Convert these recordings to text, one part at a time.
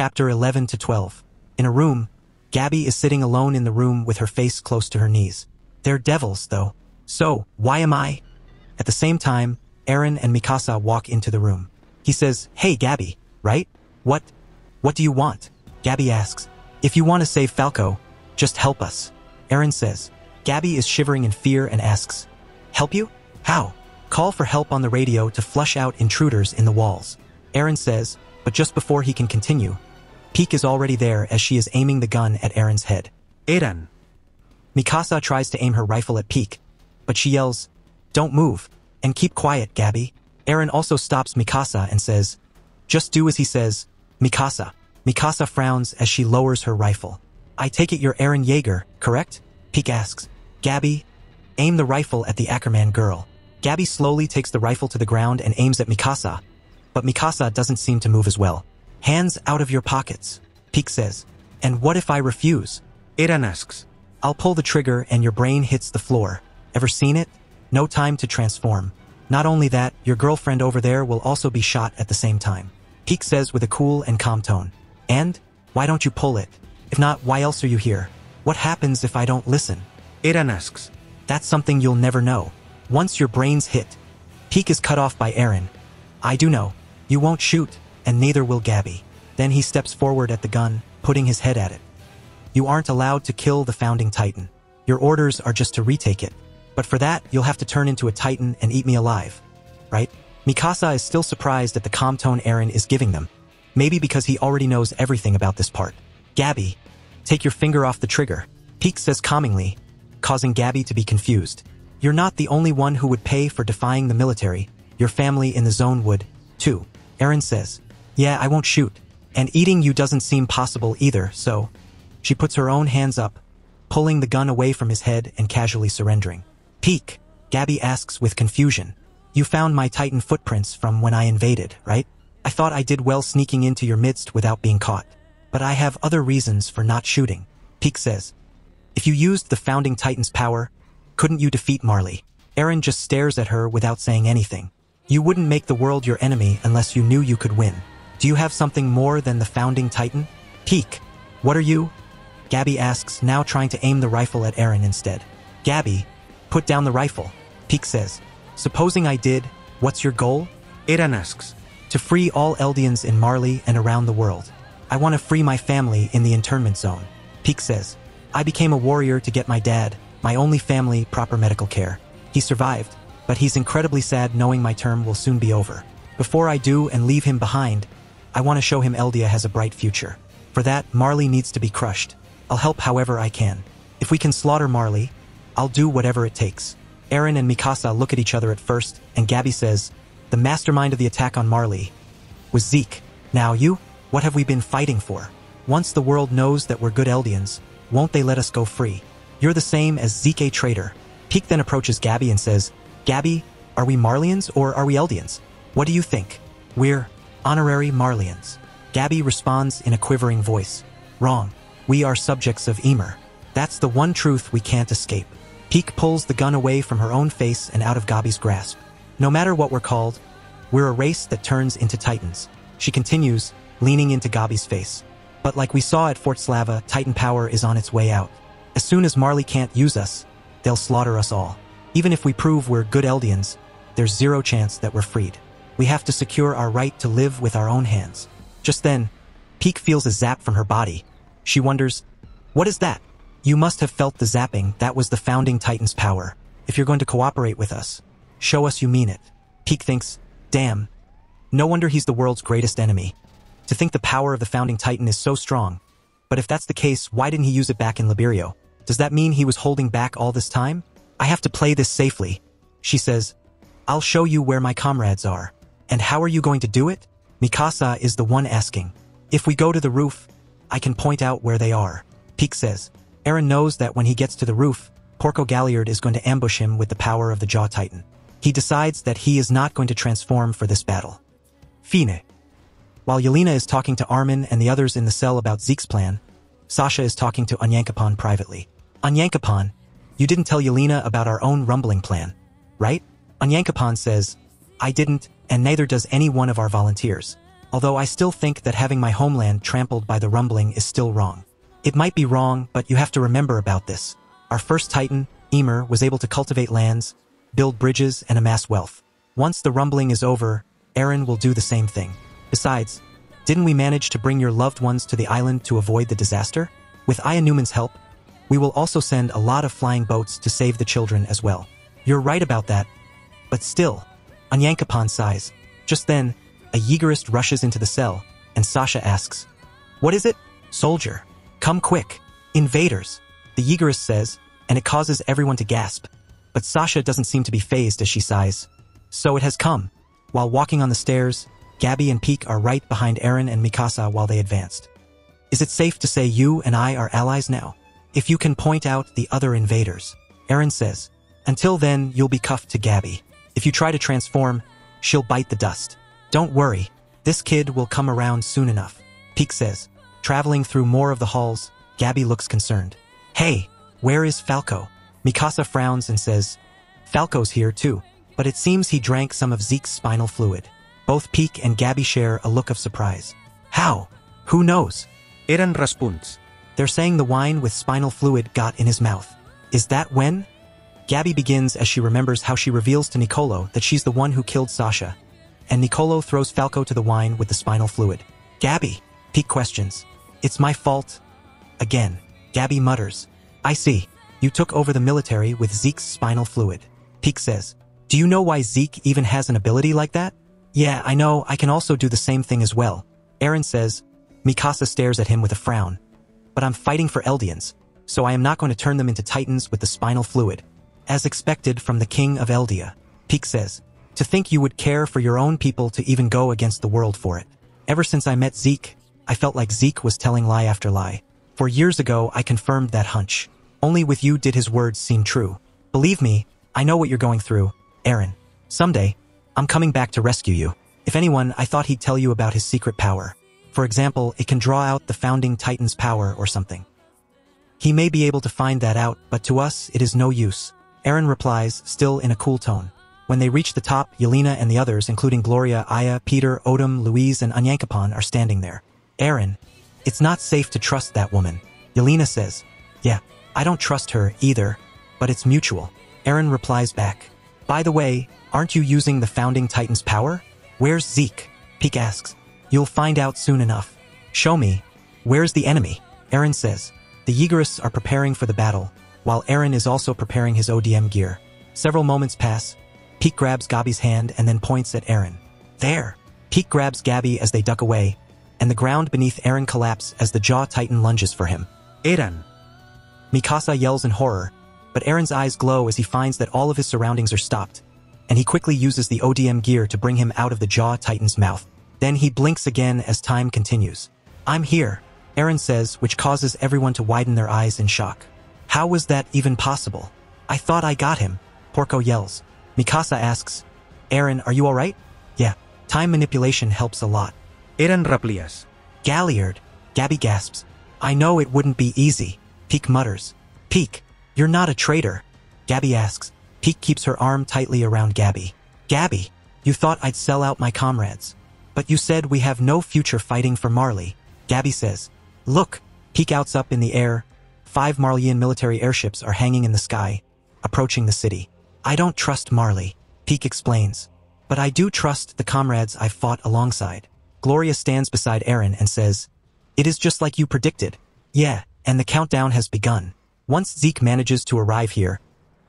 Chapter 11-12. In a room, Gabi is sitting alone in the room with her face close to her knees. They're devils, though. So, why am I? At the same time, Eren and Mikasa walk into the room. He says, "Hey Gabi, right? What do you want?" Gabi asks, "If you want to save Falco, just help us." Eren says. Gabi is shivering in fear and asks, "Help you? How?" "Call for help on the radio to flush out intruders in the walls," Eren says, but just before he can continue, Pieck is already there as she is aiming the gun at Eren's head. "Eren!" Mikasa tries to aim her rifle at Pieck, but she yells, "Don't move, and keep quiet, Gabi." Eren also stops Mikasa and says, "Just do as he says, Mikasa." Mikasa frowns as she lowers her rifle. "I take it you're Eren Yeager, correct?" Pieck asks. "Gabi, aim the rifle at the Ackerman girl." Gabi slowly takes the rifle to the ground and aims at Mikasa, but Mikasa doesn't seem to move as well. "Hands out of your pockets," Pieck says. "And what if I refuse?" Eren asks. "I'll pull the trigger and your brain hits the floor. Ever seen it? No time to transform. Not only that, your girlfriend over there will also be shot at the same time," Pieck says with a cool and calm tone. "And? Why don't you pull it? If not, why else are you here? What happens if I don't listen?" Eren asks. "That's something you'll never know. Once your brains hit." Pieck is cut off by Eren. "I do know. You won't shoot, and neither will Gabi." Then he steps forward at the gun, putting his head at it. "You aren't allowed to kill the Founding Titan. Your orders are just to retake it. But for that, you'll have to turn into a Titan and eat me alive, right?" Mikasa is still surprised at the calm tone Eren is giving them, maybe because he already knows everything about this part. "Gabi, take your finger off the trigger," Pieck says calmingly, causing Gabi to be confused. "You're not the only one who would pay for defying the military. Your family in the zone would, too," Eren says. "Yeah, I won't shoot. And eating you doesn't seem possible either, so..." She puts her own hands up, pulling the gun away from his head and casually surrendering. "Pieck," Gabi asks with confusion, "you found my Titan footprints from when I invaded, right? I thought I did well sneaking into your midst without being caught. But I have other reasons for not shooting," Pieck says. "If you used the Founding Titan's power, couldn't you defeat Marley?" Eren just stares at her without saying anything. "You wouldn't make the world your enemy unless you knew you could win. Do you have something more than the Founding Titan? Pieck, what are you?" Gabi asks, now trying to aim the rifle at Eren instead. "Gabi, put down the rifle," Pieck says. "Supposing I did, what's your goal?" Eren asks. "To free all Eldians in Marley and around the world. I want to free my family in the internment zone," Pieck says. "I became a warrior to get my dad, my only family, proper medical care. He survived, but he's incredibly sad knowing my term will soon be over. Before I do and leave him behind, I want to show him Eldia has a bright future. For that, Marley needs to be crushed. I'll help however I can. If we can slaughter Marley, I'll do whatever it takes." Eren and Mikasa look at each other at first, and Gabi says, "The mastermind of the attack on Marley was Zeke. Now you, what have we been fighting for? Once the world knows that we're good Eldians, won't they let us go free? You're the same as Zeke, a traitor." Pieck then approaches Gabi and says, "Gabi, are we Marlians or are we Eldians? What do you think?" "We're honorary Marlians," Gabi responds in a quivering voice. "Wrong. We are subjects of Ymir. That's the one truth we can't escape." Pieck pulls the gun away from her own face and out of Gabi's grasp. "No matter what we're called, we're a race that turns into Titans," she continues, leaning into Gabi's face. "But like we saw at Fort Slava, Titan power is on its way out. As soon as Marley can't use us, they'll slaughter us all. Even if we prove we're good Eldians, there's zero chance that we're freed. We have to secure our right to live with our own hands." Just then, Pieck feels a zap from her body. She wonders, "What is that?" "You must have felt the zapping. That was the Founding Titan's power. If you're going to cooperate with us, show us you mean it." Pieck thinks, "Damn. No wonder he's the world's greatest enemy. To think the power of the Founding Titan is so strong. But if that's the case, why didn't he use it back in Liberio? Does that mean he was holding back all this time?" "I have to play this safely," she says. "I'll show you where my comrades are." "And how are you going to do it?" Mikasa is the one asking. "If we go to the roof, I can point out where they are," Pieck says. Eren knows that when he gets to the roof, Porco Galliard is going to ambush him with the power of the Jaw Titan. He decides that he is not going to transform for this battle. Fine. While Yelena is talking to Armin and the others in the cell about Zeke's plan, Sasha is talking to Onyankopon privately. "Onyankopon, you didn't tell Yelena about our own rumbling plan, right?" Onyankopon says, "I didn't, and neither does any one of our volunteers. although I still think that having my homeland trampled by the rumbling is still wrong. It might be wrong, but you have to remember about this. Our first Titan, Ymir, was able to cultivate lands, build bridges, and amass wealth. Once the rumbling is over, Eren will do the same thing. Besides, didn't we manage to bring your loved ones to the island to avoid the disaster? With Aya Newman's help, we will also send a lot of flying boats to save the children as well. You're right about that. But still, Onyankopon sighs. Just then, a Yeagerist rushes into the cell, and Sasha asks, "What is it?" "Soldier, come quick. Invaders," the Yeagerist says, and it causes everyone to gasp. But Sasha doesn't seem to be fazed as she sighs. So it has come. While walking on the stairs, Gabi and Pieck are right behind Eren and Mikasa while they advanced. "Is it safe to say you and I are allies now? If you can point out the other invaders," Eren says. "Until then, you'll be cuffed to Gabi. If you try to transform, she'll bite the dust." "Don't worry, this kid will come around soon enough," Pieck says. Traveling through more of the halls, Gabi looks concerned. "Hey, where is Falco?" Mikasa frowns and says, "Falco's here too, but it seems he drank some of Zeke's spinal fluid." Both Pieck and Gabi share a look of surprise. "How? Who knows?" Eren responds. "They're saying the wine with spinal fluid got in his mouth." "Is that when?" Gabi begins as she remembers how she reveals to Niccolo that she's the one who killed Sasha, and Niccolo throws Falco to the wine with the spinal fluid. "Gabi," Pieck questions. "It's my fault. Again." Gabi mutters. "I see. You took over the military with Zeke's spinal fluid," Pieck says. "Do you know why Zeke even has an ability like that?" "Yeah, I know, I can also do the same thing as well," Eren says. Mikasa stares at him with a frown. "But I'm fighting for Eldians, so I am not going to turn them into Titans with the spinal fluid, as expected from the King of Eldia," Pieck says. "To think you would care for your own people to even go against the world for it. Ever since I met Zeke, I felt like Zeke was telling lie after lie. 4 years ago, I confirmed that hunch. Only with you did his words seem true. Believe me, I know what you're going through, Eren. Someday, I'm coming back to rescue you. If anyone, I thought he'd tell you about his secret power. For example, it can draw out the Founding Titan's power or something. He may be able to find that out, but to us, it is no use," Eren replies, still in a cool tone. When they reach the top, Yelena and the others, including Gloria, Aya, Peter, Odom, Louise, and Onyankopon, are standing there. "Eren, it's not safe to trust that woman," Yelena says. "Yeah, I don't trust her either, but it's mutual," Eren replies back. "By the way, aren't you using the Founding Titan's power? Where's Zeke?" Pieck asks. "You'll find out soon enough. Show me, where's the enemy?" Eren says. The Yeagerists are preparing for the battle, while Eren is also preparing his ODM gear. Several moments pass. Pieck grabs Gabi's hand and then points at Eren. "There!" Pieck grabs Gabi as they duck away, and the ground beneath Eren collapses as the Jaw Titan lunges for him. "Eren!" Mikasa yells in horror, but Eren's eyes glow as he finds that all of his surroundings are stopped, and he quickly uses the ODM gear to bring him out of the Jaw Titan's mouth. Then he blinks again as time continues. "I'm here," Eren says, which causes everyone to widen their eyes in shock. "How was that even possible? I thought I got him," Porco yells. Mikasa asks, "Eren, are you alright?" "Yeah, time manipulation helps a lot," Eren replies. "Galliard," Gabi gasps. "I know it wouldn't be easy," Pieck mutters. "Pieck, you're not a traitor?" Gabi asks. Pieck keeps her arm tightly around Gabi. "Gabi, you thought I'd sell out my comrades, but you said we have no future fighting for Marley," Gabi says. "Look," Pieck outs up in the air. 5 Marleyan military airships are hanging in the sky, approaching the city. "I don't trust Marley," Pieck explains, "but I do trust the comrades I've fought alongside." Gloria stands beside Eren and says, "It is just like you predicted." "Yeah, and the countdown has begun. Once Zeke manages to arrive here,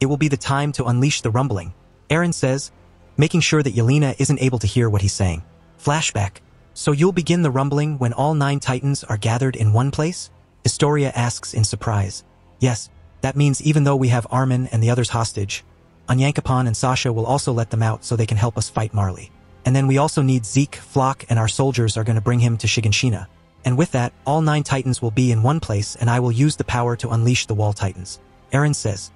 it will be the time to unleash the rumbling," Eren says, making sure that Yelena isn't able to hear what he's saying. Flashback. "So you'll begin the rumbling when all 9 titans are gathered in one place?" Historia asks in surprise. "Yes, that means even though we have Armin and the others hostage, Onyankopon and Sasha will also let them out so they can help us fight Marley. And then we also need Zeke, Flock, and our soldiers are going to bring him to Shiganshina. And with that, all 9 titans will be in one place and I will use the power to unleash the wall titans," Eren says.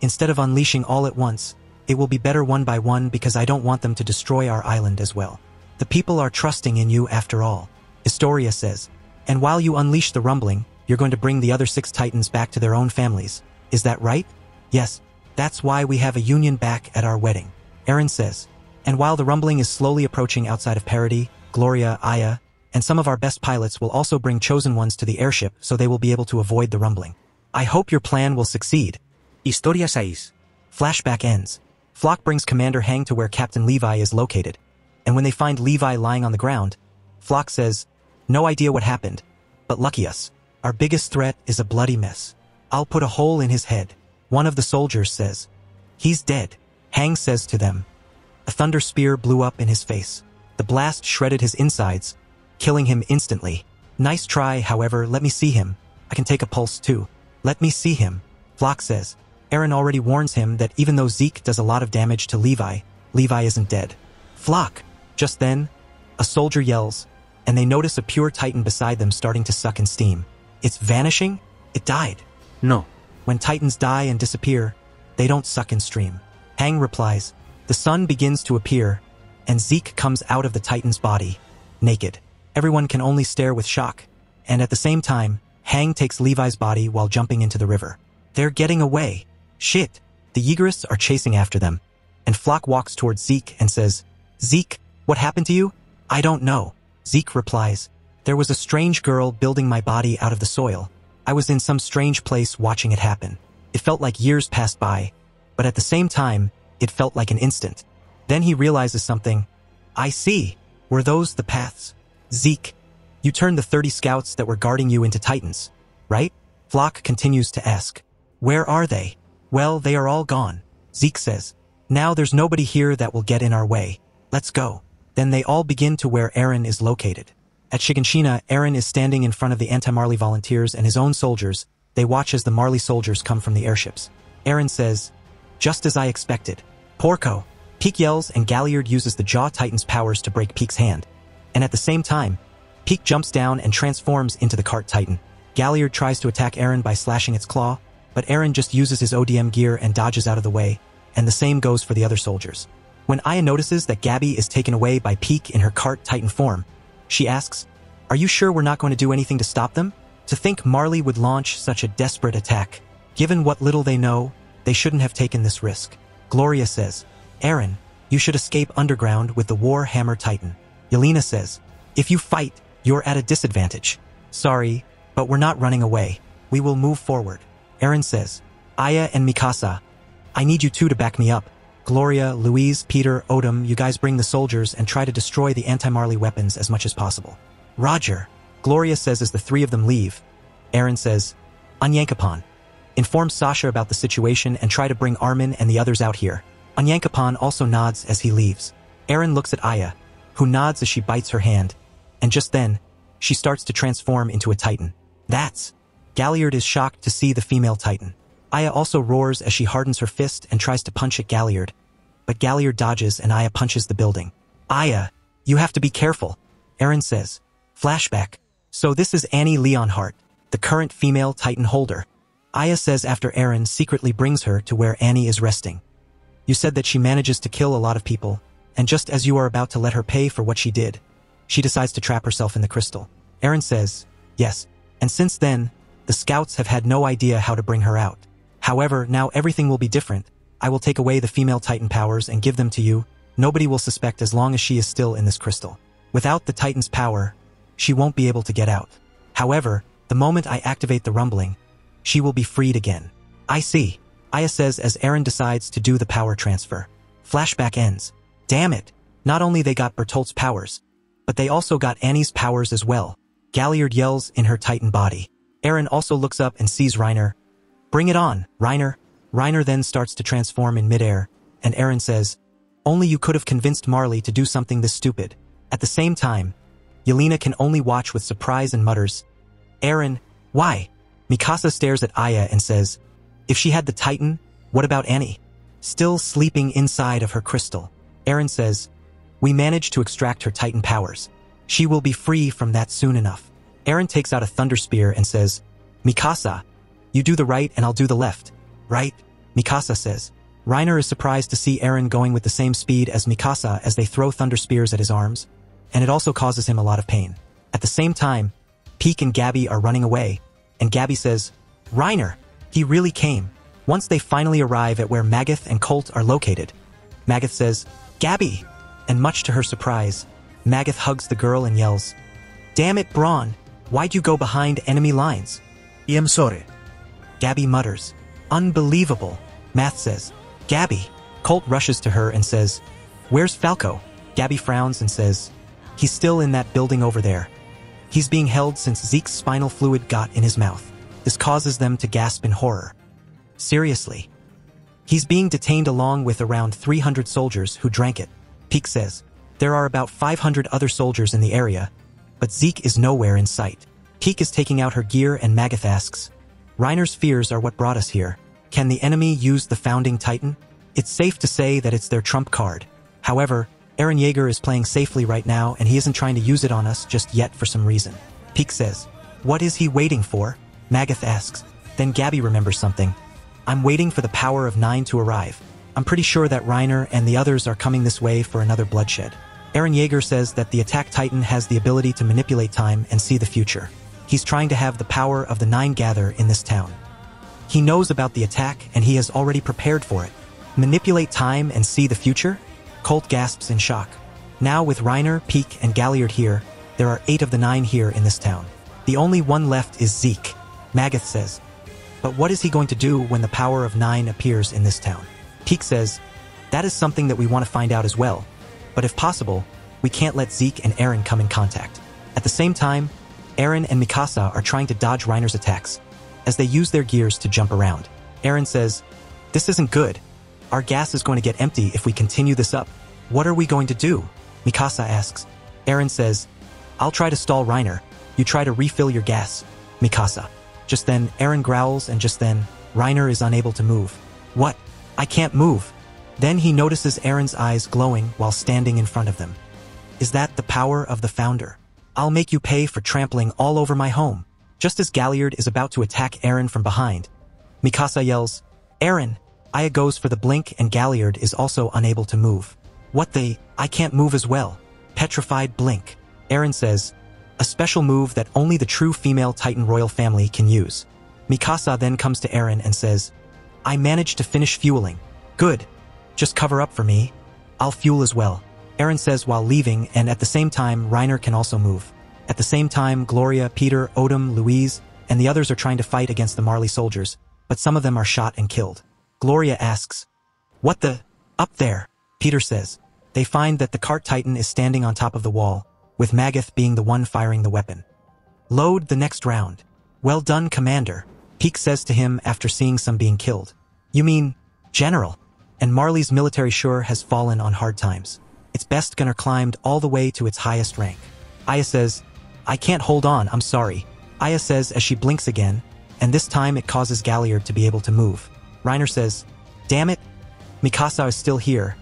"Instead of unleashing all at once, it will be better one by one because I don't want them to destroy our island as well. The people are trusting in you after all," Historia says. "And while you unleash the rumbling, you're going to bring the other 6 titans back to their own families. Is that right?" "Yes, that's why we have a union back at our wedding," Eren says. And while the rumbling is slowly approaching outside of Parody, Gloria, Aya, and some of our best pilots will also bring chosen ones to the airship so they will be able to avoid the rumbling. I hope your plan will succeed. Historia 6. Flashback ends. Flock brings Commander Hange to where Captain Levi is located, and when they find Levi lying on the ground, Flock says, "No idea what happened, but lucky us. Our biggest threat is a bloody mess. I'll put a hole in his head." One of the soldiers says, "He's dead." Hange says to them, "A thunder spear blew up in his face. The blast shredded his insides, killing him instantly. Nice try, however, let me see him. I can take a pulse too. Let me see him." Flock says, "Eren already warns him that even though Zeke does a lot of damage to Levi, Levi isn't dead." Flock! Just then, a soldier yells, and they notice a pure Titan beside them starting to suck in steam. It's vanishing? It died. No. When Titans die and disappear, they don't suck in steam. Hange replies, "The sun begins to appear, and Zeke comes out of the Titan's body, naked." Everyone can only stare with shock, and at the same time, Hange takes Levi's body while jumping into the river. They're getting away. Shit. The Yeagerists are chasing after them, and Flock walks towards Zeke and says, "Zeke, what happened to you?" "I don't know." Zeke replies, "There was a strange girl building my body out of the soil. I was in some strange place watching it happen. It felt like years passed by, but at the same time, it felt like an instant." Then he realizes something. "I see. Were those the paths? Zeke, you turned the 30 scouts that were guarding you into Titans, right?" Flock continues to ask, "Where are they?" "Well, they are all gone," Zeke says. "Now there's nobody here that will get in our way. Let's go." Then they all begin to where Eren is located. At Shiganshina, Eren is standing in front of the anti-Marley volunteers and his own soldiers. They watch as the Marley soldiers come from the airships. Eren says, "Just as I expected. Porco!" Pieck yells and Galliard uses the Jaw Titan's powers to break Pieck's hand. And at the same time, Pieck jumps down and transforms into the Cart Titan. Galliard tries to attack Eren by slashing its claw, but Eren just uses his ODM gear and dodges out of the way, and the same goes for the other soldiers. When Aya notices that Gabi is taken away by Pieck in her Cart Titan form, she asks, "Are you sure we're not going to do anything to stop them?" To think Marley would launch such a desperate attack. Given what little they know, they shouldn't have taken this risk. Gloria says, "Eren, you should escape underground with the War Hammer Titan." Yelena says, "If you fight, you're at a disadvantage." "Sorry, but we're not running away. We will move forward." Eren says, "Aya and Mikasa, I need you two to back me up. Gloria, Louise, Peter, Odom, you guys bring the soldiers and try to destroy the anti-Marley weapons as much as possible." "Roger," Gloria says as the three of them leave. Eren says, "Onyankopon, inform Sasha about the situation and try to bring Armin and the others out here." Onyankopon also nods as he leaves. Eren looks at Aya, who nods as she bites her hand, and just then, she starts to transform into a Titan. "That's..." Galliard is shocked to see the female Titan. Aya also roars as she hardens her fist and tries to punch at Galliard, but Galliard dodges and Aya punches the building. "Aya, you have to be careful," Eren says. Flashback. So this is Annie Leonhardt, the current female Titan holder. Aya says after Eren secretly brings her to where Annie is resting, "You said that she manages to kill a lot of people, and just as you are about to let her pay for what she did, she decides to trap herself in the crystal." Eren says, "Yes, and since then, the scouts have had no idea how to bring her out. However, now everything will be different. I will take away the female Titan powers and give them to you. Nobody will suspect as long as she is still in this crystal. Without the Titan's power, she won't be able to get out. However, the moment I activate the rumbling, she will be freed again." "I see," Aya says as Eren decides to do the power transfer. Flashback ends. Damn it. Not only they got Bertolt's powers, but they also got Annie's powers as well. Galliard yells in her Titan body. Eren also looks up and sees Reiner. "Bring it on, Reiner." Reiner then starts to transform in midair, and Eren says, "Only you could have convinced Marley to do something this stupid." At the same time, Yelena can only watch with surprise and mutters, "Eren, why?" Mikasa stares at Aya and says, "If she had the Titan, what about Annie?" Still sleeping inside of her crystal, Eren says, "We managed to extract her Titan powers. She will be free from that soon enough." Eren takes out a thunder spear and says, "Mikasa, you do the right and I'll do the left, right?" Mikasa says. Reiner is surprised to see Eren going with the same speed as Mikasa as they throw thunder spears at his arms, and it also causes him a lot of pain. At the same time, Pieck and Gabi are running away, and Gabi says, "Reiner, he really came." Once they finally arrive at where Magath and Colt are located, Magath says, "Gabi," and much to her surprise, Magath hugs the girl and yells, "Damn it, Braun! Why'd you go behind enemy lines?" "I'm sorry," Gabi mutters. "Unbelievable," Math says. "Gabi!" Colt rushes to her and says, "Where's Falco?" Gabi frowns and says, "He's still in that building over there. He's being held since Zeke's spinal fluid got in his mouth." This causes them to gasp in horror. "Seriously? He's being detained along with around 300 soldiers who drank it." Pieck says, "There are about 500 other soldiers in the area, but Zeke is nowhere in sight." Pieck is taking out her gear and Magath asks, "Reiner's fears are what brought us here. Can the enemy use the Founding Titan?" It's safe to say that it's their trump card. However, Eren Yeager is playing safely right now and he isn't trying to use it on us just yet for some reason. Pieck says, "What is he waiting for?" Magath asks. Then Gabi remembers something. "I'm waiting for the power of 9 to arrive. I'm pretty sure that Reiner and the others are coming this way for another bloodshed." Eren Yeager says that the attack titan has the ability to manipulate time and see the future. He's trying to have the power of the 9 gather in this town. He knows about the attack and he has already prepared for it. Manipulate time and see the future? Colt gasps in shock. Now with Reiner, Pieck, and Galliard here, there are 8 of the 9 here in this town. The only one left is Zeke. Magath says, "But what is he going to do when the power of 9 appears in this town?" Pieck says, "That is something that we want to find out as well, but if possible, we can't let Zeke and Eren come in contact." At the same time, Eren and Mikasa are trying to dodge Reiner's attacks, as they use their gears to jump around. Eren says, "This isn't good. Our gas is going to get empty if we continue this up. What are we going to do?" Mikasa asks. Eren says, "I'll try to stall Reiner, you try to refill your gas, Mikasa." Just then, Eren growls and just then, Reiner is unable to move. "What? I can't move." Then he notices Eren's eyes glowing while standing in front of them. "Is that the power of the Founder? I'll make you pay for trampling all over my home." Just as Galliard is about to attack Eren from behind, Mikasa yells, "Eren!" Aya goes for the blink and Galliard is also unable to move. "What the? I can't move as well. Petrified blink." Eren says, "A special move that only the true female Titan royal family can use." Mikasa then comes to Eren and says, "I managed to finish fueling. Good. Just cover up for me. I'll fuel as well." Eren says while leaving, and at the same time Reiner can also move. At the same time Gloria, Peter, Odom, Louise, and the others are trying to fight against the Marley soldiers, but some of them are shot and killed. Gloria asks, "What the? Up there?" Peter says. They find that the Cart Titan is standing on top of the wall, with Magath being the one firing the weapon. "Load the next round. Well done, Commander," Pieck says to him after seeing some being killed. "You mean, General?" And Marley's military sure has fallen on hard times. Its best gunner climbed all the way to its highest rank. Aya says, "I can't hold on, I'm sorry." Aya says as she blinks again, and this time it causes Galliard to be able to move. Reiner says, "Damn it, Mikasa is still here."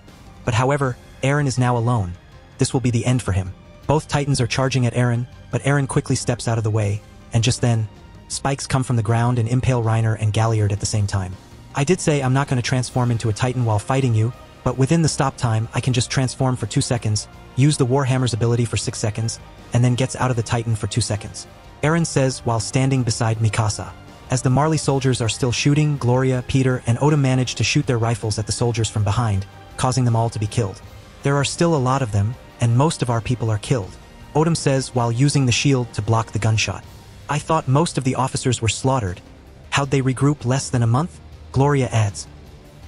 But however, Eren is now alone. This will be the end for him. Both Titans are charging at Eren, but Eren quickly steps out of the way, and just then, spikes come from the ground and impale Reiner and Galliard at the same time. "I did say I'm not going to transform into a Titan while fighting you, but within the stop time I can just transform for 2 seconds, use the Warhammer's ability for 6 seconds, and then gets out of the Titan for 2 seconds. Eren says while standing beside Mikasa. As the Marley soldiers are still shooting, Gloria, Peter, and Odom manage to shoot their rifles at the soldiers from behind, causing them all to be killed. There are still a lot of them, and most of our people are killed. Odom says while using the shield to block the gunshot. "I thought most of the officers were slaughtered. How'd they regroup less than a month?" Gloria adds.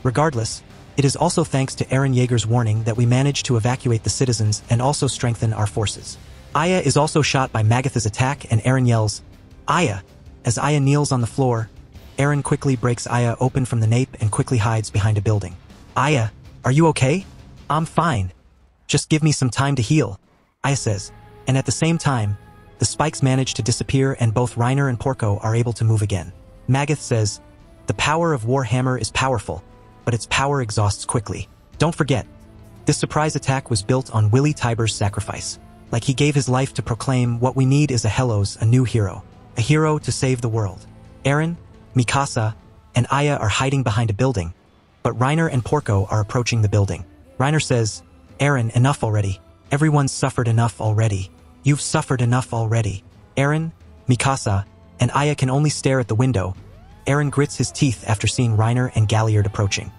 "Regardless, it is also thanks to Eren Yeager's warning that we managed to evacuate the citizens and also strengthen our forces." Aya is also shot by Magath's attack and Eren yells, "Aya!" As Aya kneels on the floor, Eren quickly breaks Aya open from the nape and quickly hides behind a building. "Aya, are you okay?" "I'm fine. Just give me some time to heal," Aya says. And at the same time, the spikes manage to disappear and both Reiner and Porco are able to move again. Magath says, "The power of Warhammer is powerful, but its power exhausts quickly. Don't forget, this surprise attack was built on Willy Tiber's sacrifice. Like he gave his life to proclaim what we need is a Hellos, a new hero. A hero to save the world." Eren, Mikasa, and Aya are hiding behind a building, but Reiner and Porco are approaching the building. Reiner says, "Eren, enough already. Everyone's suffered enough already. You've suffered enough already." Eren, Mikasa, and Aya can only stare at the window. Eren grits his teeth after seeing Reiner and Galliard approaching.